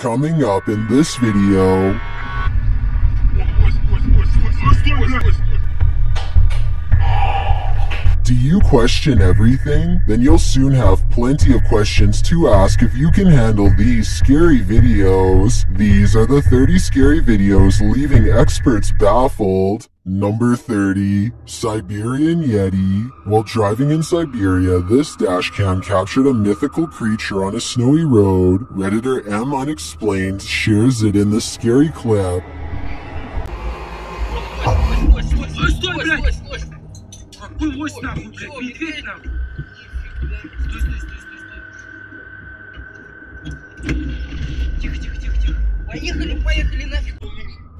Coming up in this video... Do you question everything? Then you'll soon have plenty of questions to ask if you can handle these scary videos. These are the 30 scary videos leaving experts baffled. Number 30. Siberian Yeti. While driving in Siberia, this dashcam captured a mythical creature on a snowy road. Redditor M Unexplained shares it in the scary clip.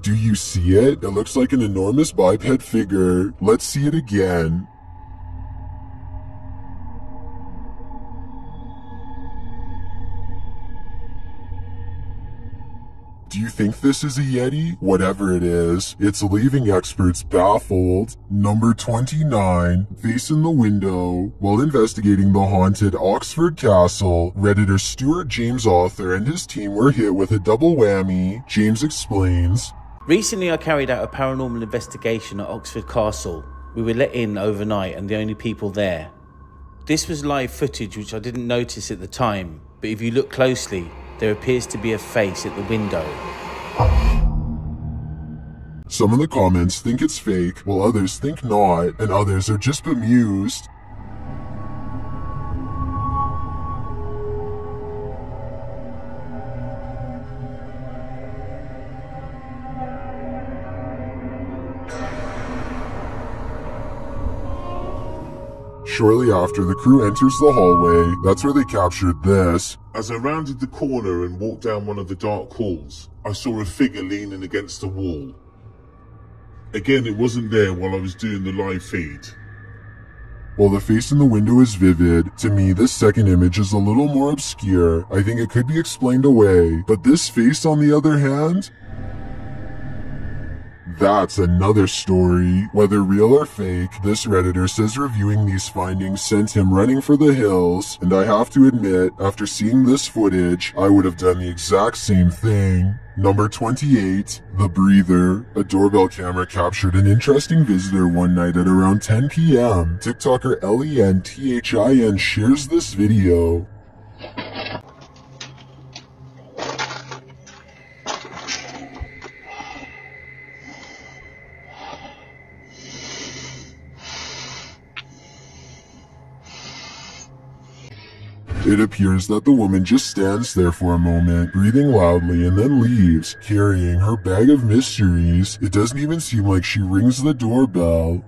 Do you see it? It looks like an enormous biped figure. Let's see it again. Do you think this is a Yeti? Whatever it is, it's leaving experts baffled. Number 29, Face in the Window. While investigating the haunted Oxford Castle, Redditor Stuart James Arthur and his team were hit with a double whammy. James explains, "Recently I carried out a paranormal investigation at Oxford Castle. We were let in overnight and the only people there. This was live footage which I didn't notice at the time, but if you look closely, there appears to be a face at the window." Some of the comments think it's fake, while others think not, and others are just bemused. Shortly after, the crew enters the hallway. That's where they captured this. "As I rounded the corner and walked down one of the dark halls, I saw a figure leaning against the wall. Again, it wasn't there while I was doing the live feed." While the face in the window is vivid, to me this second image is a little more obscure. I think it could be explained away, but this face on the other hand? That's another story. Whether real or fake, this Redditor says reviewing these findings sent him running for the hills, and I have to admit, after seeing this footage, I would have done the exact same thing. Number 28, The Breather. A doorbell camera captured an interesting visitor one night at around 10 p.m. TikToker L-E-N-T-H-I-N shares this video. It appears that the woman just stands there for a moment, breathing loudly, and then leaves, carrying her bag of mysteries. It doesn't even seem like she rings the doorbell.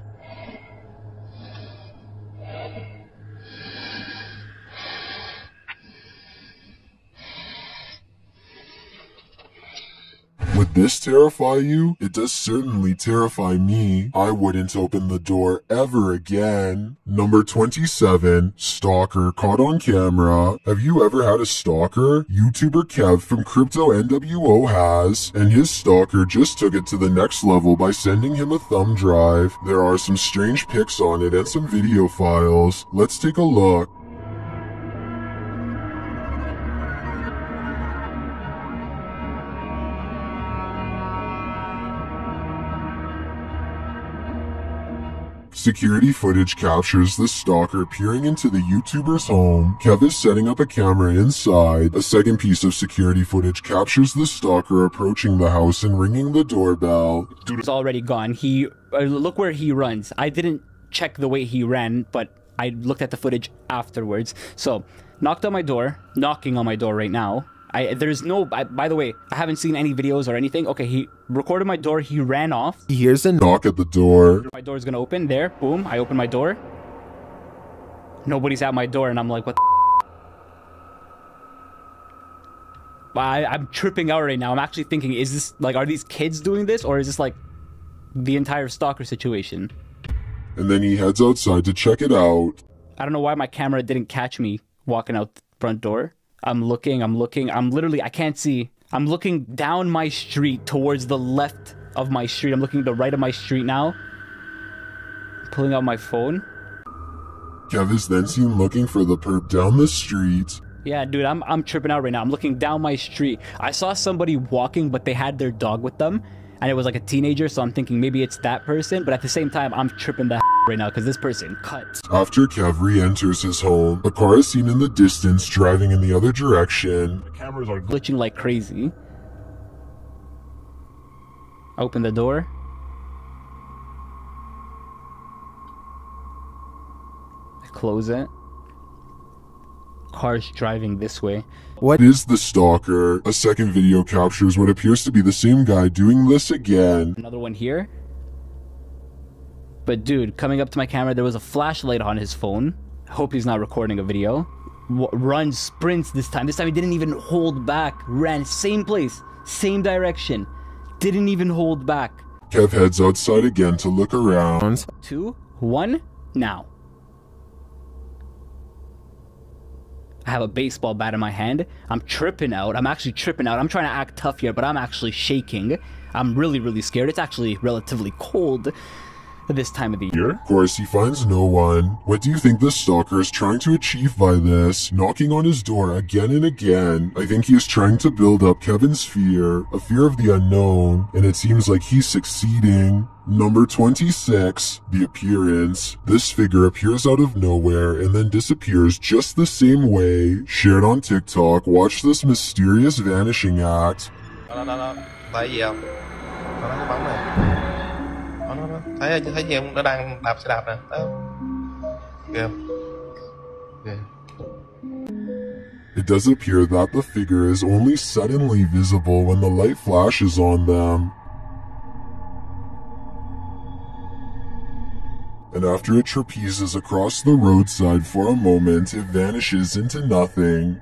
Would this terrify you? It does certainly terrify me. I wouldn't open the door ever again. Number 27, Stalker Caught on Camera. Have you ever had a stalker? YouTuber Kev from Crypto NWO has, and his stalker just took it to the next level by sending him a thumb drive. There are some strange pics on it and some video files. Let's take a look. Security footage captures the stalker peering into the YouTuber's home. Kev is setting up a camera inside. A second piece of security footage captures the stalker approaching the house and ringing the doorbell. Dude is already gone. He look where he runs. I didn't check the way he ran, but I looked at the footage afterwards. So, knocked on my door. Knocking on my door right now. By the way, I haven't seen any videos or anything. Okay, he recorded my door, he ran off. He hears a knock at the door. My door's gonna open, there, boom, I open my door. Nobody's at my door, and I'm like, what the f***? I'm tripping out right now. I'm actually thinking, is this, like, are these kids doing this? Or is this, like, the entire stalker situation? And then he heads outside to check it out. I don't know why my camera didn't catch me walking out the front door. I'm looking, I'm literally, I can't see. I'm looking down my street towards the left of my street. I'm looking to the right of my street now. Pulling out my phone. Kev is then seen looking for the perp down the street. Yeah, dude, I'm tripping out right now. I'm looking down my street. I saw somebody walking, but they had their dog with them, and it was like a teenager, so I'm thinking maybe it's that person, but at the same time, I'm tripping the right now because this person cuts. After Kev re-enters his home, a car is seen in the distance driving in the other direction. The cameras are glitching like crazy. Open the door. Close it. Cars driving this way. What is the stalker? A second video captures what appears to be the same guy doing this again. Another one here. But dude, coming up to my camera, there was a flashlight on his phone. I hope he's not recording a video. Runs, sprints this time. This time he didn't even hold back. Ran, same place, same direction. Didn't even hold back. Kev heads outside again to look around. 2, 1, now. I have a baseball bat in my hand. I'm tripping out. I'm actually tripping out. I'm trying to act tough here, but I'm actually shaking. I'm really, really scared. It's actually relatively cold this time of the year. Of course, he finds no one. What do you think the stalker is trying to achieve by this? Knocking on his door again and again. I think he is trying to build up Kevin's fear, a fear of the unknown, and it seems like he's succeeding. Number 26, the appearance. This figure appears out of nowhere and then disappears just the same way. Shared on TikTok, watch this mysterious vanishing act. Thấy gì cũng đã đang đạp xe đạp nè. Kìa. Kìa. It does appear that the figure is only suddenly visible when the light flashes on them. And after it trapezes across the roadside for a moment, it vanishes into nothing.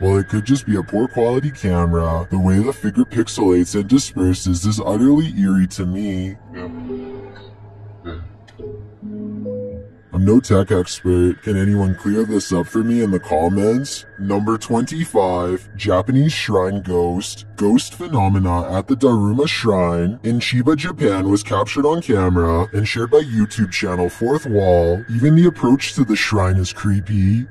While it could just be a poor quality camera, the way the figure pixelates and disperses is utterly eerie to me. I'm no tech expert. Can anyone clear this up for me in the comments? Number 25, Japanese Shrine Ghost. Ghost phenomena at the Daruma Shrine in Chiba, Japan was captured on camera and shared by YouTube channel Fourth Wall. Even the approach to the shrine is creepy.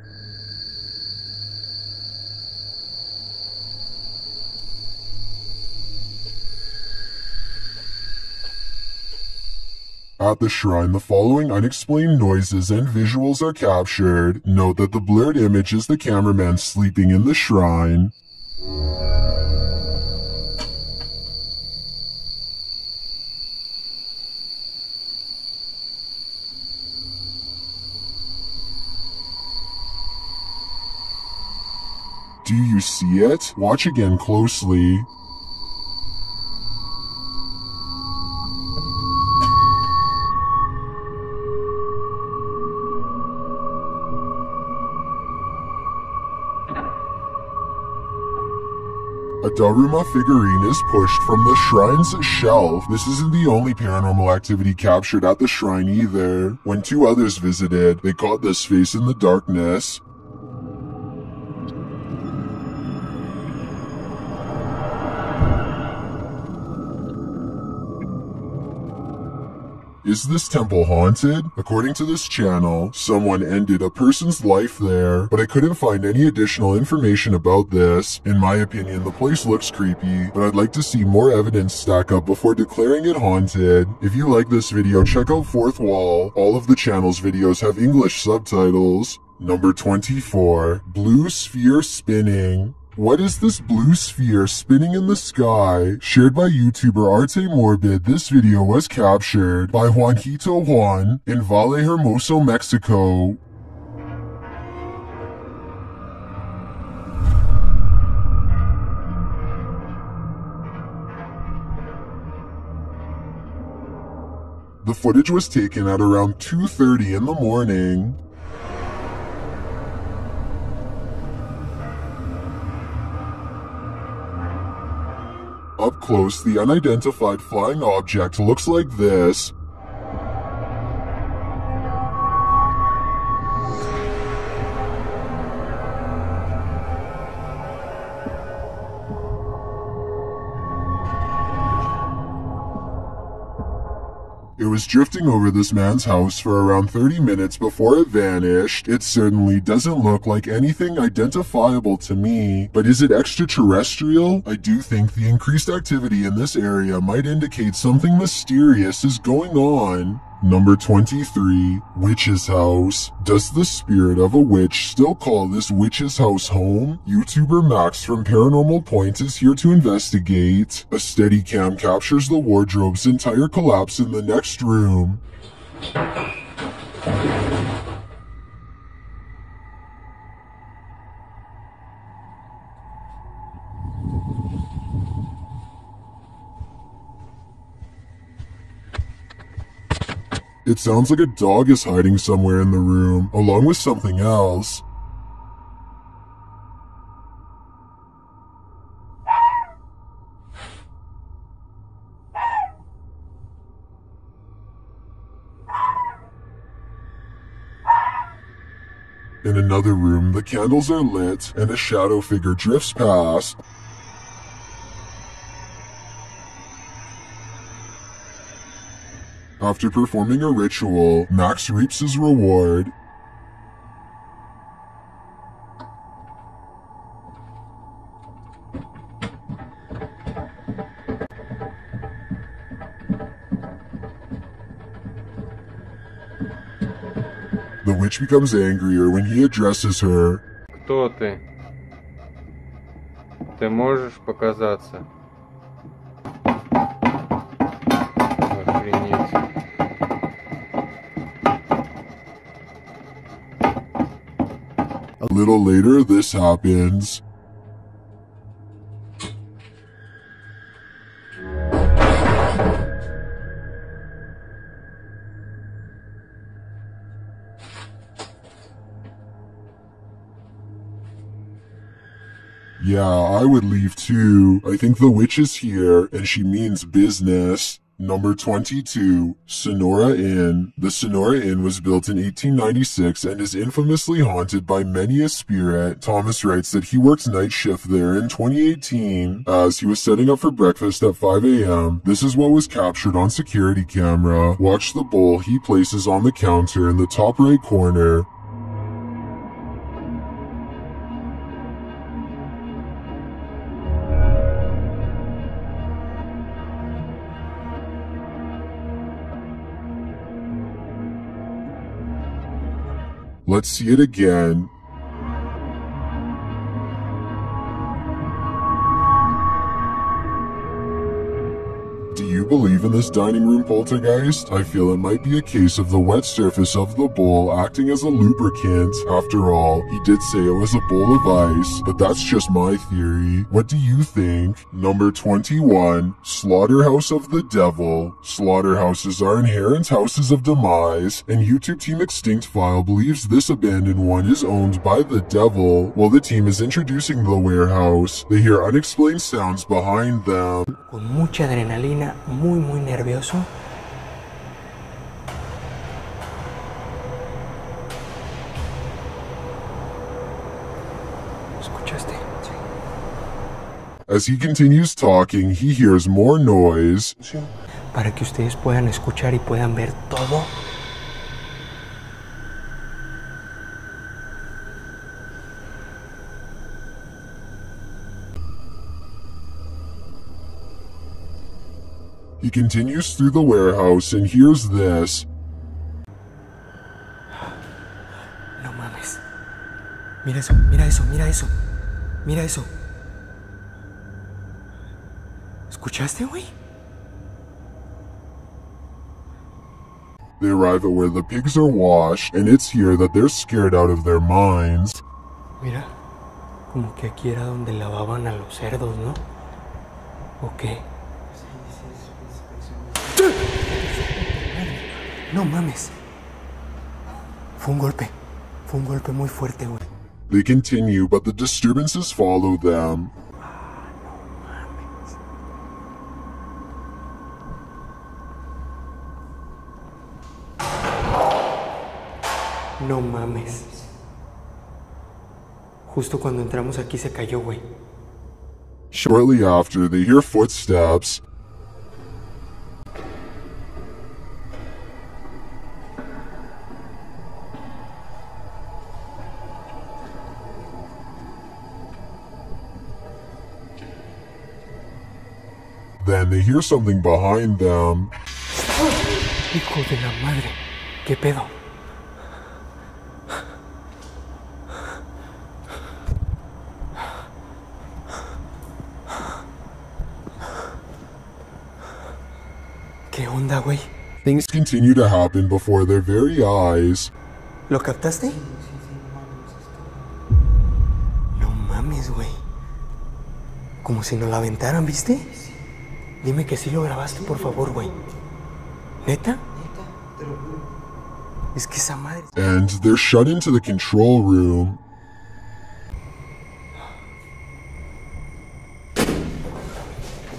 At the shrine, the following unexplained noises and visuals are captured. Note that the blurred image is the cameraman sleeping in the shrine. Do you see it? Watch again closely. A Daruma figurine is pushed from the shrine's shelf. This isn't the only paranormal activity captured at the shrine either. When two others visited, they caught this face in the darkness. Is this temple haunted? According to this channel, someone ended a person's life there, but I couldn't find any additional information about this. In my opinion, the place looks creepy, but I'd like to see more evidence stack up before declaring it haunted. If you like this video, check out Fourth Wall. All of the channel's videos have English subtitles. Number 24, Blue Sphere Spinning. What is this blue sphere spinning in the sky? Shared by YouTuber Arte Morbid, this video was captured by Juanito Juan in Valle Hermoso, Mexico. The footage was taken at around 2:30 in the morning. Up close, the unidentified flying object looks like this. It was drifting over this man's house for around 30 minutes before it vanished. It certainly doesn't look like anything identifiable to me, but is it extraterrestrial? I do think the increased activity in this area might indicate something mysterious is going on. Number 23. Witch's House. Does the spirit of a witch still call this witch's house home? YouTuber Max from Paranormal Point is here to investigate. A Steadicam captures the wardrobe's entire collapse in the next room. It sounds like a dog is hiding somewhere in the room, along with something else. In another room, the candles are lit, and a shadow figure drifts past. After performing a ritual, Max reaps his reward. The witch becomes angrier when he addresses her. Кто ты? Ты можешь показаться? A little later, this happens. Yeah, I would leave too. I think the witch is here, and she means business. Number 22. Sonora Inn. The Sonora Inn was built in 1896 and is infamously haunted by many a spirit. Thomas writes that he worked night shift there in 2018 as he was setting up for breakfast at 5 a.m. This is what was captured on security camera. Watch the bowl he places on the counter in the top right corner. Let's see it again. Do you believe in this dining room poltergeist? I feel it might be a case of the wet surface of the bowl acting as a lubricant. After all, he did say it was a bowl of ice, but that's just my theory. What do you think? Number 21. Slaughterhouse of the Devil. Slaughterhouses are inherent houses of demise, and YouTube Team Extinct File believes this abandoned one is owned by the devil. While the team is introducing the warehouse, they hear unexplained sounds behind them. Con mucha adrenalina. Muy nervioso. ¿Escuchaste? As he continues talking, he hears more noise. Para que ustedes puedan escuchar y puedan ver todo. He continues through the warehouse and hears this. No mames. Mira eso, mira eso, mira eso. Mira eso. ¿Escuchaste, güey? They arrive at where the pigs are washed, and it's here that they're scared out of their minds. Mira, como que aquí era donde lavaban a los cerdos, ¿no? Okay. No mames. Fue un golpe muy fuerte, güey. They continue, but the disturbances follow them. Ah, no mames. No mames. Justo cuando entramos aquí se cayó, güey. Shortly after, they hear footsteps. then they hear something behind them. Hijo de la madre, ¿qué pedo? ¿Qué onda, güey? Things continue to happen before their very eyes. ¿Lo captaste? No mames, güey. Como si nos la aventaran, ¿viste? Dime que sí lo grabaste, por favor, güey. ¿Neta? Es que esa madre... And they're shut into the control room.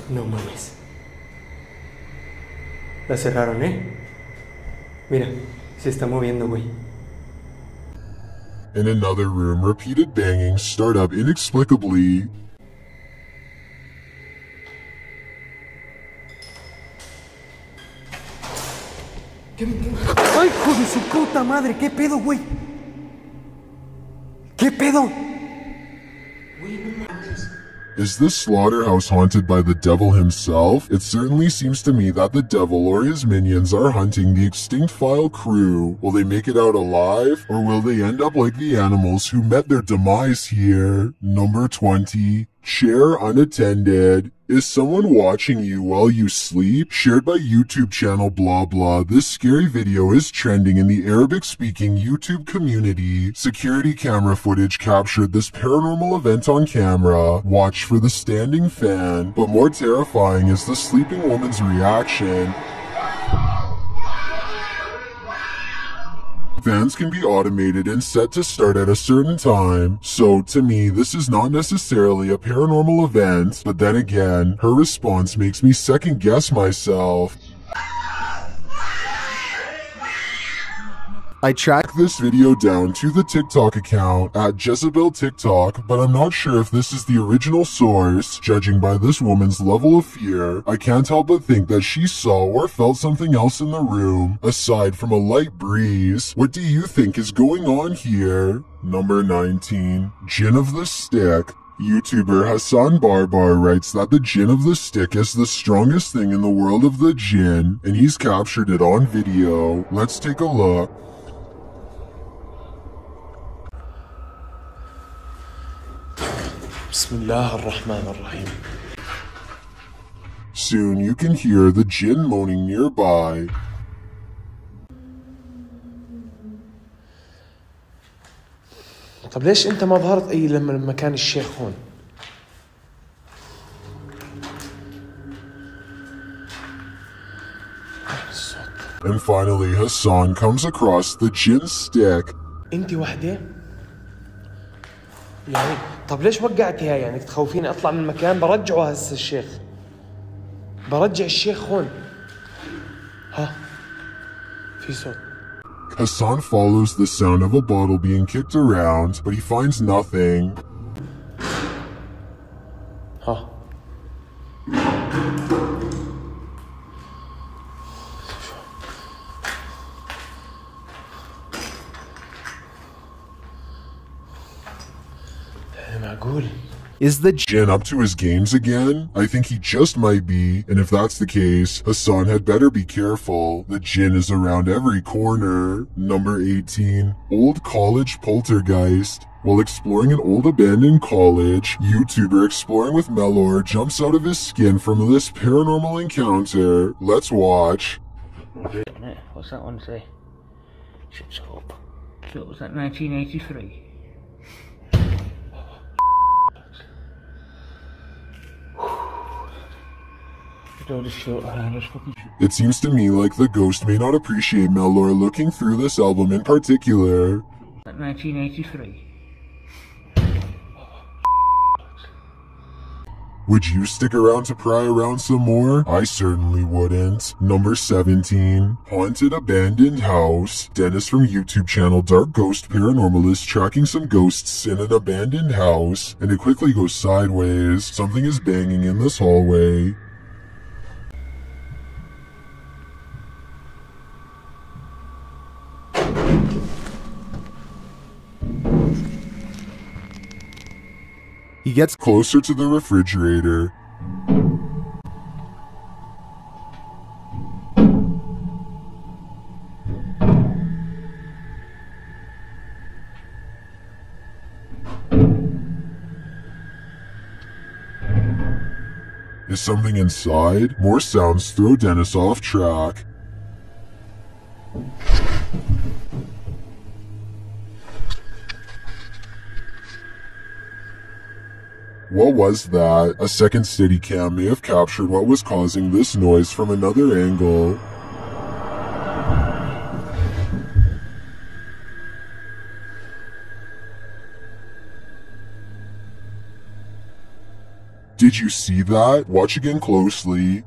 No mames. La cerraron, ¿eh? Mira, se está moviendo, güey. In another room, repeated bangings start up inexplicably. ¿Qué? ¡Ay, hijo de su puta madre! ¿Qué pedo, güey? ¿Qué pedo? Is this slaughterhouse haunted by the devil himself? It certainly seems to me that the devil or his minions are hunting the Extinct File crew. Will they make it out alive, or will they end up like the animals who met their demise here? Number 20. Chair unattended. Is someone watching you while you sleep? Shared by YouTube channel blah blah. This scary video is trending in the Arabic-speaking YouTube community. Security camera footage captured this paranormal event on camera. Watch for the standing fan. But more terrifying is the sleeping woman's reaction. Fans can be automated and set to start at a certain time, so to me this is not necessarily a paranormal event, but then again, her response makes me second guess myself. I tracked this video down to the TikTok account at Jezebel TikTok, but I'm not sure if this is the original source. Judging by this woman's level of fear, I can't help but think that she saw or felt something else in the room, aside from a light breeze. What do you think is going on here? Number 19. Jinn of the Stick. YouTuber Hassan Barbar writes that the Jinn of the Stick is the strongest thing in the world of the Jinn, and he's captured it on video. Let's take a look. Bismillah ar-Rahman ar-Rahim. Soon you can hear the jinn moaning nearby. طب ليش انت ما ظهرت اي لما كان الشيخ هون؟ And finally Hassan comes across the jinn stick. انت وحده؟ يعني طب ليش وقعتيها يعني تخوفيني اطلع من المكان برجعه هسه الشيخ برجع الشيخ هون ها في صوت. Hassan follows the sound of a bottle being kicked around, but he finds nothing. ها Is the Jinn up to his games again? I think he just might be, and if that's the case, Hassan had better be careful. The Jinn is around every corner. Number 18. Old College Poltergeist. While exploring an old abandoned college, YouTuber Exploring with Melor jumps out of his skin from this paranormal encounter. Let's watch. What's that one say? Shit's up. So it was that 1983. It seems to me like the ghost may not appreciate Melor looking through this album in particular. 1983. Would you stick around to pry around some more? I certainly wouldn't. Number 17. Haunted Abandoned House. Dennis from YouTube channel Dark Ghost Paranormal is tracking some ghosts in an abandoned house, and it quickly goes sideways. Something is banging in this hallway. He gets closer to the refrigerator. Is something inside? More sounds throw Dennis off track. What was that? A second Steadicam may have captured what was causing this noise from another angle. Did you see that? Watch again closely.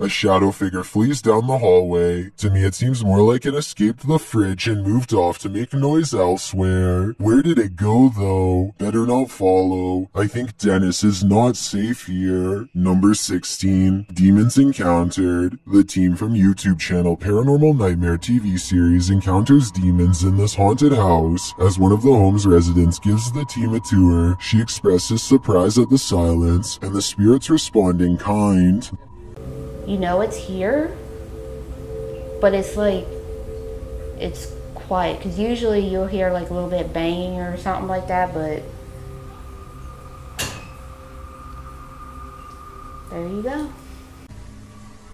A shadow figure flees down the hallway. To me, it seems more like it escaped the fridge and moved off to make noise elsewhere. Where did it go, though? Better not follow. I think Dennis is not safe here. Number 16. Demons Encountered. The team from YouTube channel Paranormal Nightmare TV series encounters demons in this haunted house. As one of the home's residents gives the team a tour, she expresses surprise at the silence, and the spirits respond in kind. You know it's here, but it's like, it's quiet. Because usually you'll hear like a little bit banging or something like that, but there you go.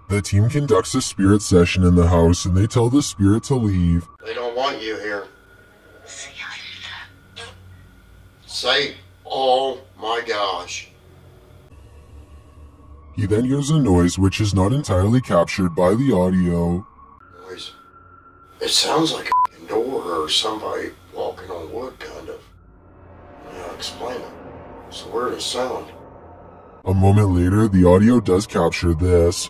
The team conducts a spirit session in the house and they tell the spirit to leave. They don't want you here. Say, oh my gosh. He then hears a noise which is not entirely captured by the audio. Noise. It sounds like a door or somebody walking on wood, kind of. Yeah, explain it. It's the weirdest sound. A moment later, the audio does capture this.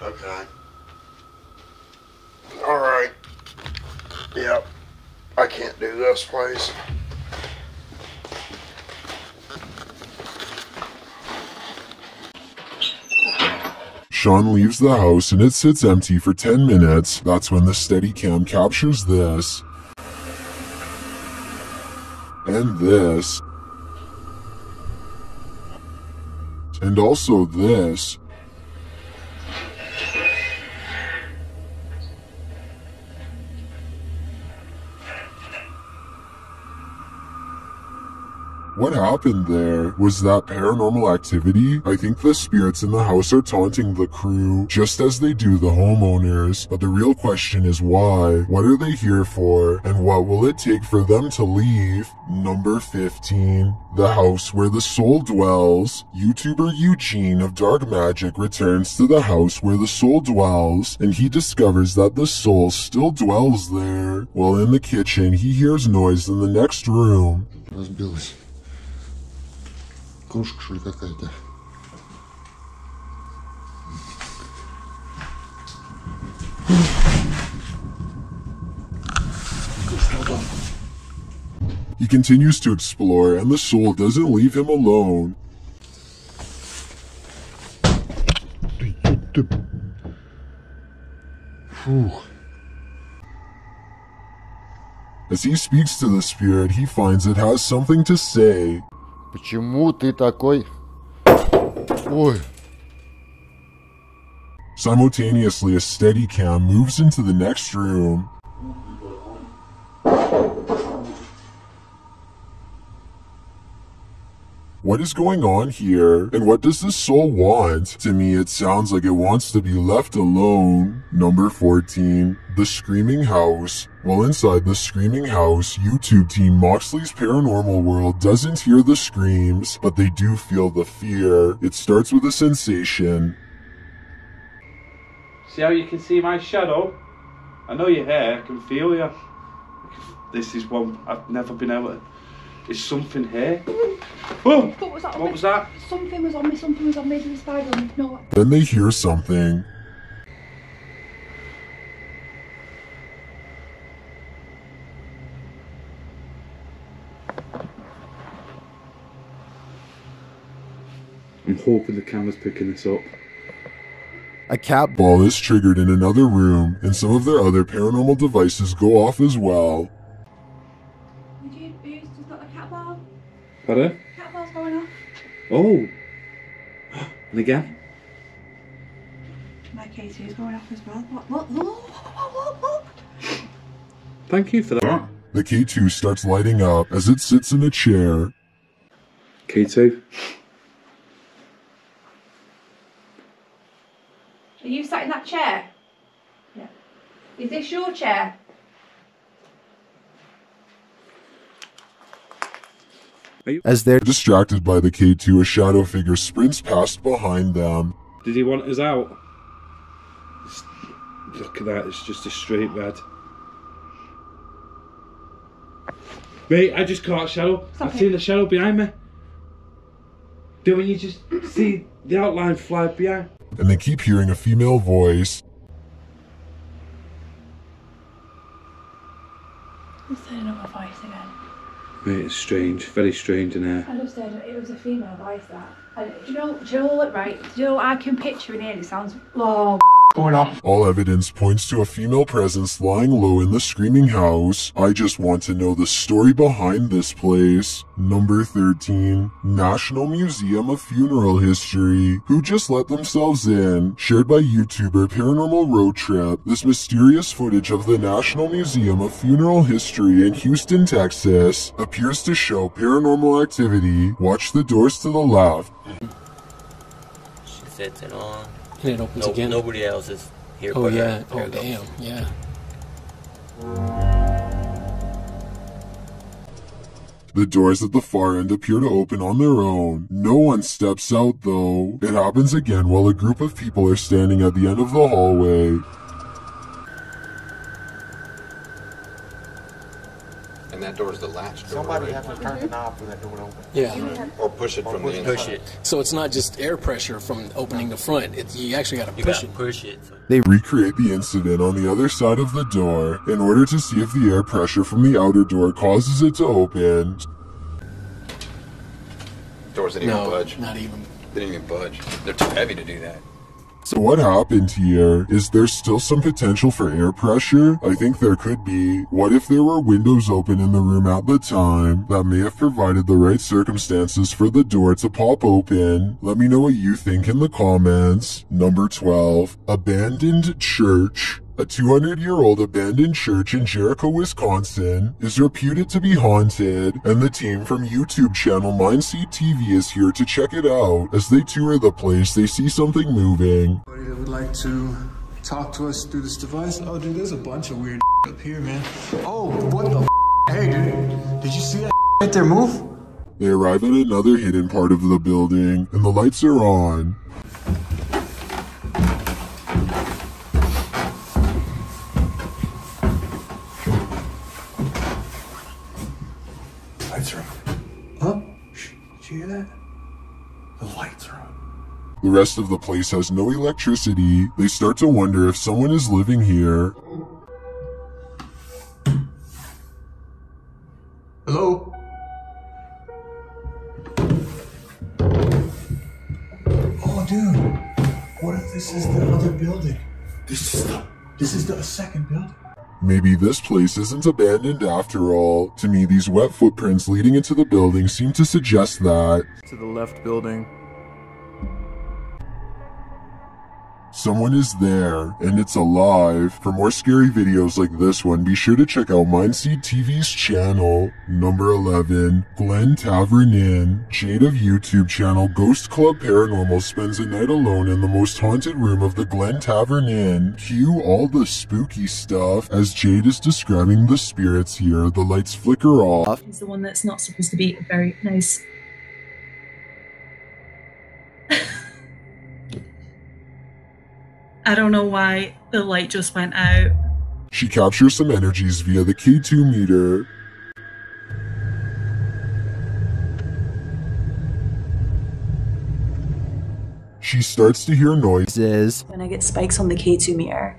Okay. Alright. Yep. I can't do this place. Sean leaves the house and it sits empty for 10 minutes. That's when the Steadicam captures this. And this. And also this. What happened there? Was that paranormal activity? I think the spirits in the house are taunting the crew, just as they do the homeowners. But the real question is why? What are they here for? And what will it take for them to leave? Number 15. The house where the soul dwells. YouTuber Eugene of Dark Magic returns to the house where the soul dwells, and he discovers that the soul still dwells there. While in the kitchen, he hears noise in the next room. Кружка, что ли, какая-то. He continues to explore, and the soul doesn't leave him alone. As he speaks to the spirit, he finds it has something to say. Почему ты такой? Ой. Simultaneously, a Steadicam moves into the next room. What is going on here? And what does this soul want? To me, it sounds like it wants to be left alone. Number 14. The Screaming House. While inside the Screaming House, YouTube team Moxley's Paranormal World doesn't hear the screams, but they do feel the fear. It starts with a sensation. See how you can see my shadow? I know you're here, I can feel you. This is one I've never been able to... Is something here? Boom! What was that? What was that? Something was on me, something was on me, there was a spider on me. No. Then they hear something. I'm hoping the camera's picking this up. A cat ball is triggered in another room, and some of their other paranormal devices go off as well. Pardon? Cat ball's going off. Oh! And again? My K2's going off as well. Look, look, look, look, look! Thank you for that. The K2 starts lighting up as it sits in a chair. K2? Are you sat in that chair? Yeah. Is this your chair? As they're distracted by the K2, a shadow figure sprints past behind them. Did he want us out? Look at that, it's just a straight red. Mate, I just caught a shadow. Something. I see the shadow behind me. Then when you just see the outline fly behind. And they keep hearing a female voice. I'm saying another voice again. Mate, it's strange, very strange in here. I just said it was a female voice that. Do you know what I can picture in here? It sounds going on. All evidence points to a female presence lying low in the screaming house. I just want to know the story behind this place. Number 13, National Museum of Funeral History. Who just let themselves in? Shared by YouTuber Paranormal Road Trip, this mysterious footage of the National Museum of Funeral History in Houston, Texas, appears to show paranormal activity. Watch the doors to the left. She sets it on. And it opens again. Nobody else is here. Oh, yeah. Oh, damn. Yeah. The doors at the far end appear to open on their own. No one steps out, though. It happens again while a group of people are standing at the end of the hallway. And that door is the latch door. Somebody has to turn the knob when that door opens. Yeah. Or push it from the inside. Push it. So it's not just air pressure from opening the front. You actually got to push it. They recreate the incident on the other side of the door in order to see if the air pressure from the outer door causes it to open. Doors didn't even budge. Not even. They didn't even budge. They're too heavy to do that. So what happened here? Is there still some potential for air pressure? I think there could be. What if there were windows open in the room at the time? That may have provided the right circumstances for the door to pop open. Let me know what you think in the comments. Number 12, abandoned church. A 200-year-old abandoned church in Jericho, Wisconsin is reputed to be haunted, and the team from YouTube channel Mindseed TV is here to check it out. As they tour the place, they see something moving. Anybody that would like to talk to us through this device? Oh, dude, there's a bunch of weird up here, man. Oh, what the Hey, dude, did you see that right there move? They arrive at another hidden part of the building, and the lights are on. The rest of the place has no electricity. They start to wonder if someone is living here. Hello? Oh, dude. What if this is the other building? This is the second building. Maybe this place isn't abandoned after all. To me, these wet footprints leading into the building seem to suggest that. To the left building. Someone is there, and it's alive. For more scary videos like this one, be sure to check out Mindseed TV's channel. Number 11, Glen Tavern Inn. Jade of YouTube channel Ghost Club Paranormal spends a night alone in the most haunted room of the Glen Tavern Inn. Cue all the spooky stuff. As Jade is describing the spirits here, the lights flicker off. It's the one that's not supposed to be very nice. I don't know why the light just went out. She captures some energies via the K2 meter. She starts to hear noises. When I get spikes on the K2 meter.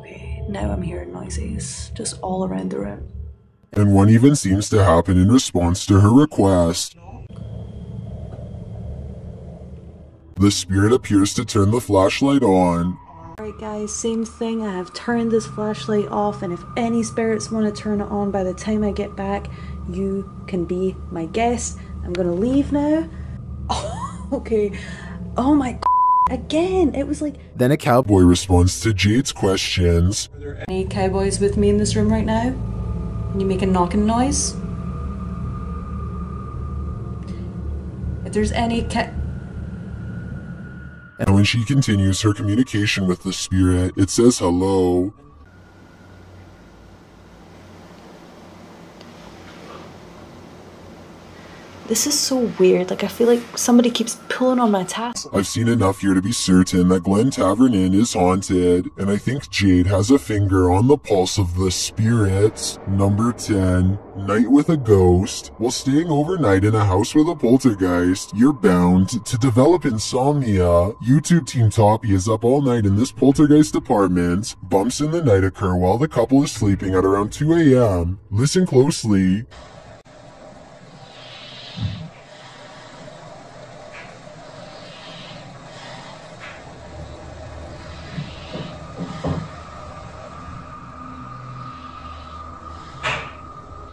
Okay, now I'm hearing noises just all around the room. And one even seems to happen in response to her request. The spirit appears to turn the flashlight on. Alright guys, same thing, I have turned this flashlight off, and if any spirits want to turn it on by the time I get back, you can be my guest. I'm gonna leave now. Okay. Oh my God. Again, it was like... Then a cowboy responds to Jade's questions. Are there any cowboys with me in this room right now? Can you make a knocking noise? If there's any And when she continues her communication with the spirit, it says hello. This is so weird, like I feel like somebody keeps pulling on my tassel. I've seen enough here to be certain that Glen Tavern Inn is haunted, and I think Jade has a finger on the pulse of the spirits. Number 10, night with a ghost. While staying overnight in a house with a poltergeist, you're bound to develop insomnia. YouTube team Toppy is up all night in this poltergeist apartment. Bumps in the night occur while the couple is sleeping at around 2 a.m. Listen closely.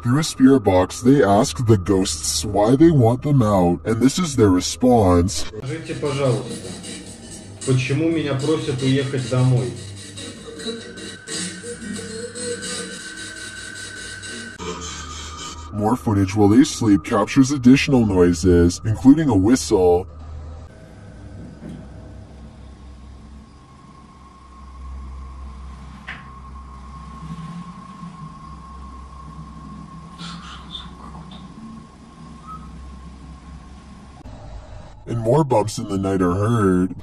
Through a spirit box, they ask the ghosts why they want them out, and this is their response. Скажите, пожалуйста, почему меня просят уехать домой? More footage while they sleep captures additional noises, including a whistle. And more bumps in the night are heard.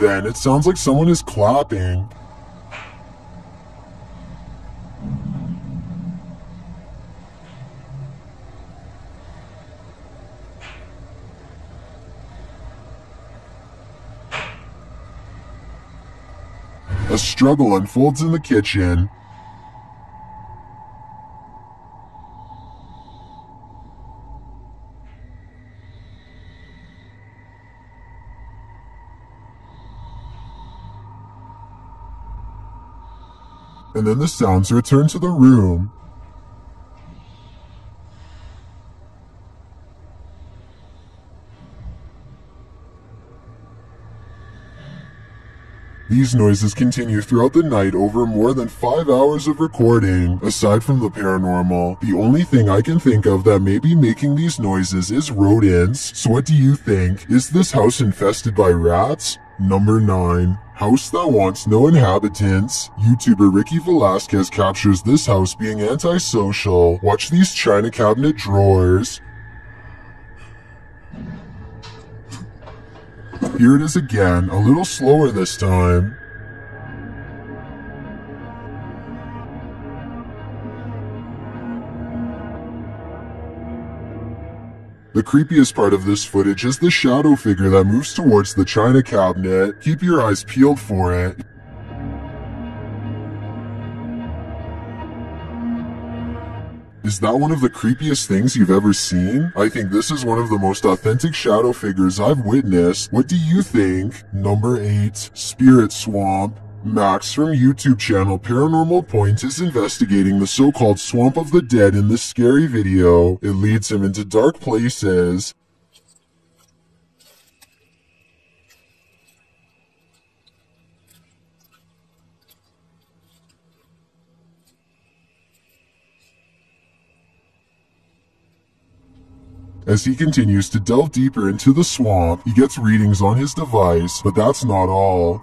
Then it sounds like someone is clapping. A struggle unfolds in the kitchen. And then the sounds return to the room. These noises continue throughout the night over more than 5 hours of recording. Aside from the paranormal, the only thing I can think of that may be making these noises is rodents. So what do you think? Is this house infested by rats? Number 9. House that wants no inhabitants. YouTuber Ricky Velasquez captures this house being antisocial. Watch these china cabinet drawers. Here it is again, a little slower this time. The creepiest part of this footage is the shadow figure that moves towards the china cabinet. Keep your eyes peeled for it. Is that one of the creepiest things you've ever seen? I think this is one of the most authentic shadow figures I've witnessed. What do you think? Number 8, Spirit Swamp. Max from YouTube channel Paranormal Point is investigating the so-called Swamp of the Dead in this scary video. It leads him into dark places. As he continues to delve deeper into the swamp, he gets readings on his device, but that's not all.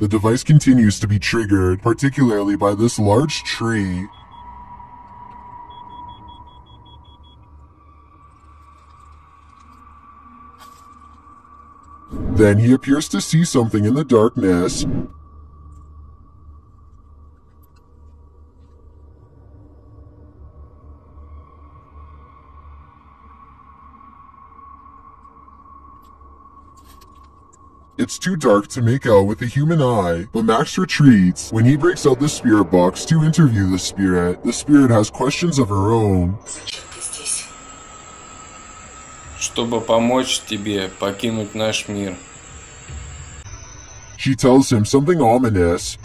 The device continues to be triggered, particularly by this large tree. Then he appears to see something in the darkness. It's too dark to make out with the human eye, but Max retreats. When he breaks out the spirit box to interview the spirit has questions of her own. Чтобы помочь тебе покинуть наш мир. She tells him something ominous.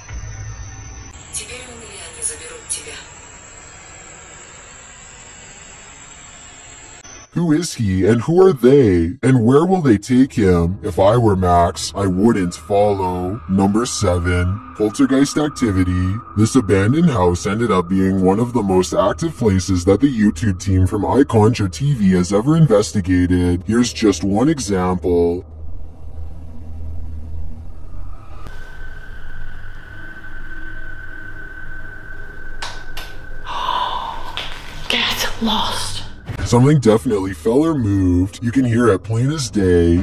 Who is he and who are they? And where will they take him? If I were Max, I wouldn't follow. Number 7, poltergeist activity. This abandoned house ended up being one of the most active places that the YouTube team from iConchoTV has ever investigated. Here's just one example. Get lost. Something definitely fell or moved. You can hear it plain as day.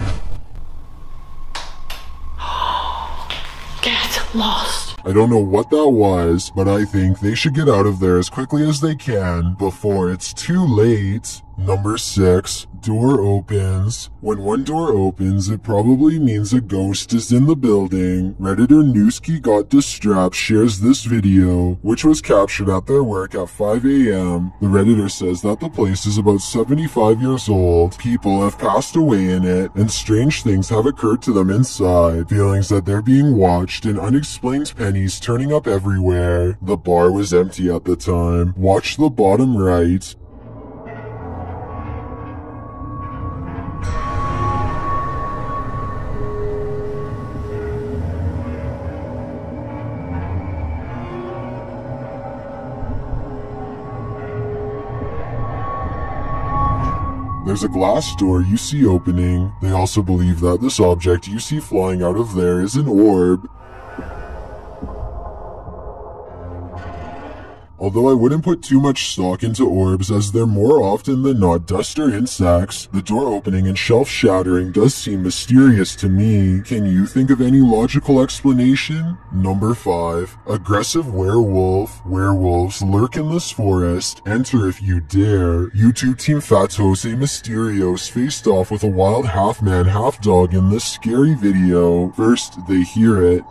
Get lost. I don't know what that was, but I think they should get out of there as quickly as they can before it's too late. Number 6, door opens. When one door opens, it probably means a ghost is in the building. Redditor Newski Got Distrapped shares this video, which was captured at their work at 5 a.m. The Redditor says that the place is about 75 years old. People have passed away in it, and strange things have occurred to them inside. Feelings that they're being watched and unexplained pennies turning up everywhere. The bar was empty at the time. Watch the bottom right. There's a glass door you see opening. They also believe that this object you see flying out of there is an orb. Although I wouldn't put too much stock into orbs, as they're more often than not dust or insects, the door opening and shelf shattering does seem mysterious to me. Can you think of any logical explanation? Number 5, aggressive werewolf. Werewolves lurk in this forest. Enter if you dare. YouTube team Fatose Mysterios faced off with a wild half-man, half-dog in this scary video. First, they hear it.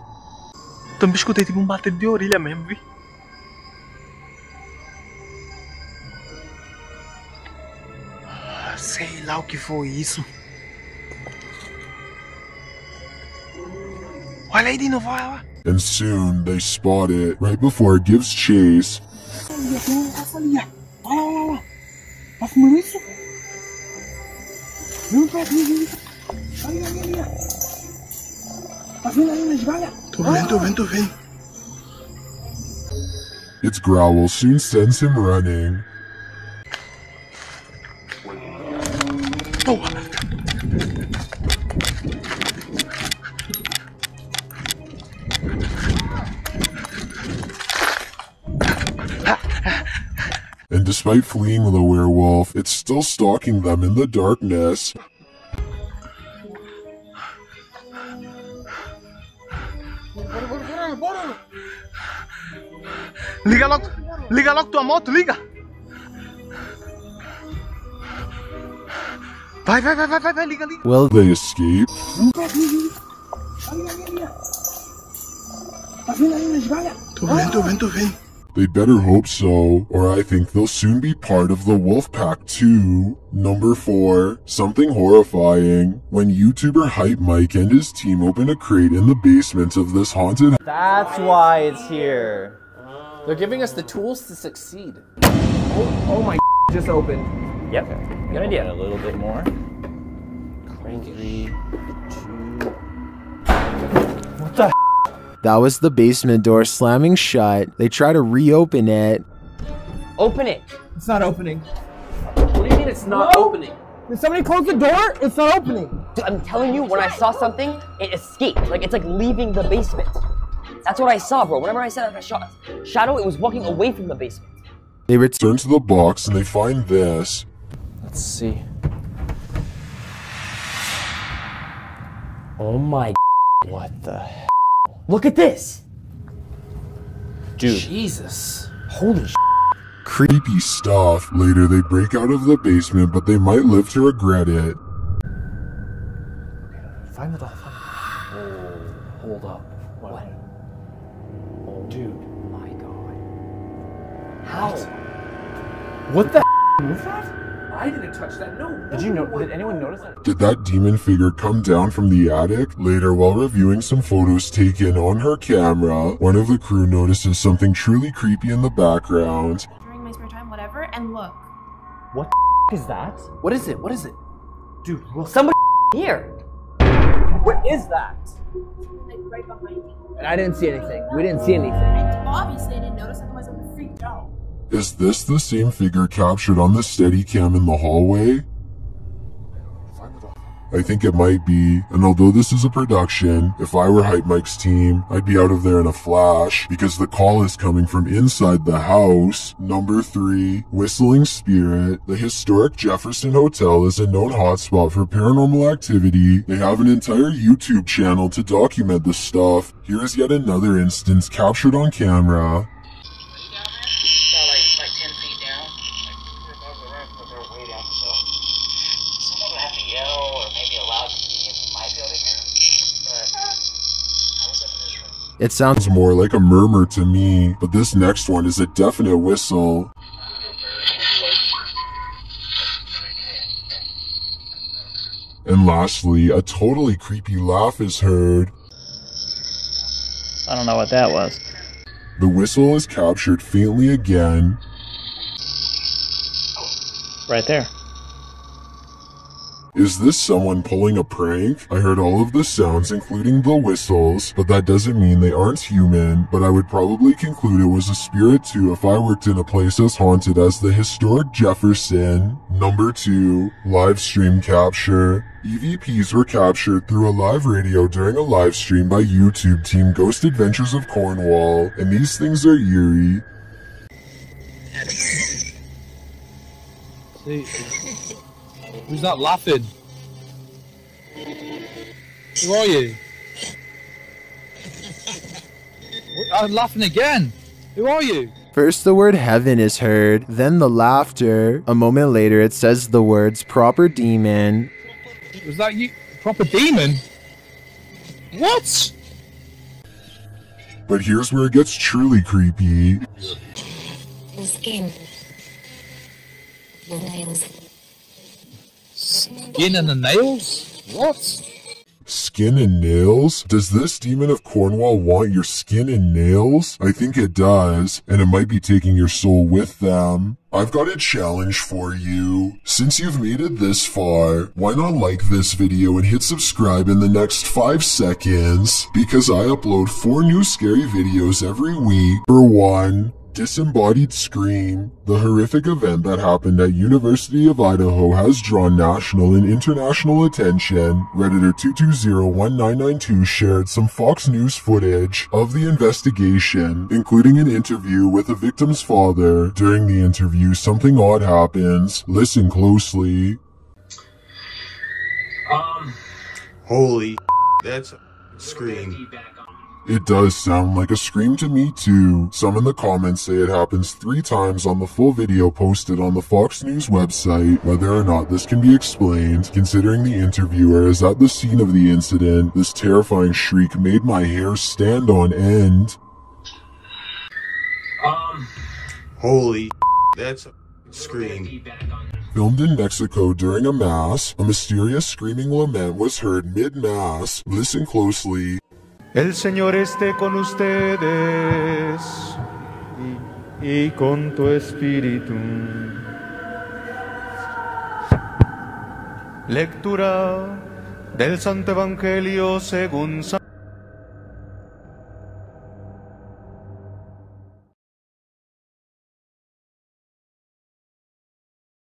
Sei lá o que foi isso. Olha aí de novo, olha lá. And soon they spot it right before it gives chase. Olha lá, olha lá. Tá fumando isso? Vem pra mim, olha ali, olha ali. Tá vindo ali na esgalha? Tô vendo. Its growl soon sends him running. Oh. And despite fleeing the werewolf, it's still stalking them in the darkness. Liga logo tua moto, liga! Vai, liga. Well, they escape. They better hope so, or I think they'll soon be part of the wolf pack too. Number 4, something horrifying. When YouTuber Hype Mike and his team open a crate in the basement of this haunted house. That's why it's here. They're giving us the tools to succeed. Oh my, just opened. Yep, good idea. A little bit more. Crank it. 3, 2. What the? That was the basement door slamming shut. They try to reopen it. Open it. It's not opening. What do you mean it's not opening? Did somebody close the door? It's not opening. Dude, I'm telling you, when I saw something, it escaped. Like it's like leaving the basement. That's what I saw, bro. Whenever I said I saw a shadow, it was walking away from the basement. They return to the box and they find this. Let's see. Oh my! What the? Look at this, dude. Jesus. Holy. Creepy stuff. Later, they break out of the basement, but they might live to regret it. Find the doll. Oh, hold up. What? Oh, dude. My God. How? What the was that? I didn't touch that. No. Did you know? Did anyone notice that? Did that demon figure come down from the attic? Later, while reviewing some photos taken on her camera, one of the crew notices something truly creepy in the background. During my spare time, whatever, and look. What the is that? What is it? What is it? Dude, look. Somebody here. What is that? Like right behind me. And I didn't see anything. We didn't see anything. I obviously didn't notice. Otherwise, I would have freaked out. Is this the same figure captured on the Steadicam in the hallway? I think it might be, and although this is a production, if I were Hype Mike's team, I'd be out of there in a flash, because the call is coming from inside the house. Number 3, Whistling Spirit. The historic Jefferson Hotel is a known hotspot for paranormal activity. They have an entire YouTube channel to document this stuff. Here is yet another instance captured on camera. It sounds more like a murmur to me, but this next one is a definite whistle. And lastly, a totally creepy laugh is heard. I don't know what that was. The whistle is captured faintly again. Right there. Is this someone pulling a prank? I heard all of the sounds, including the whistles, but that doesn't mean they aren't human, but I would probably conclude it was a spirit too if I worked in a place as haunted as the historic Jefferson. Number 2, live stream capture. EVPs were captured through a live radio during a live stream by YouTube team Ghost Adventures of Cornwall, and these things are eerie. See. Who's that laughing? Who are you? I'm laughing again! Who are you? First the word heaven is heard, then the laughter. A moment later it says the words proper demon. Was that you? Proper demon? What? But here's where it gets truly creepy. The skin. The nails. Skin and the nails? What? Skin and nails? Does this demon of Cornwall want your skin and nails? I think it does, and it might be taking your soul with them. I've got a challenge for you. Since you've made it this far, why not like this video and hit subscribe in the next 5 seconds? Because I upload 4 new scary videos every week. For 1. Disembodied Scream. The horrific event that happened at University of Idaho has drawn national and international attention. Redditor 2201992 shared some Fox News footage of the investigation, including an interview with the victim's father. During the interview, something odd happens. Listen closely. Holy that's a scream. It does sound like a scream to me too. Some in the comments say it happens 3 times on the full video posted on the Fox News website. Whether or not this can be explained, considering the interviewer is at the scene of the incident, this terrifying shriek made my hair stand on end. Holy that's a scream. Filmed in Mexico during a mass, a mysterious screaming lament was heard mid-mass. Listen closely. El Señor esté con ustedes y con tu espíritu. Lectura del Santo Evangelio según San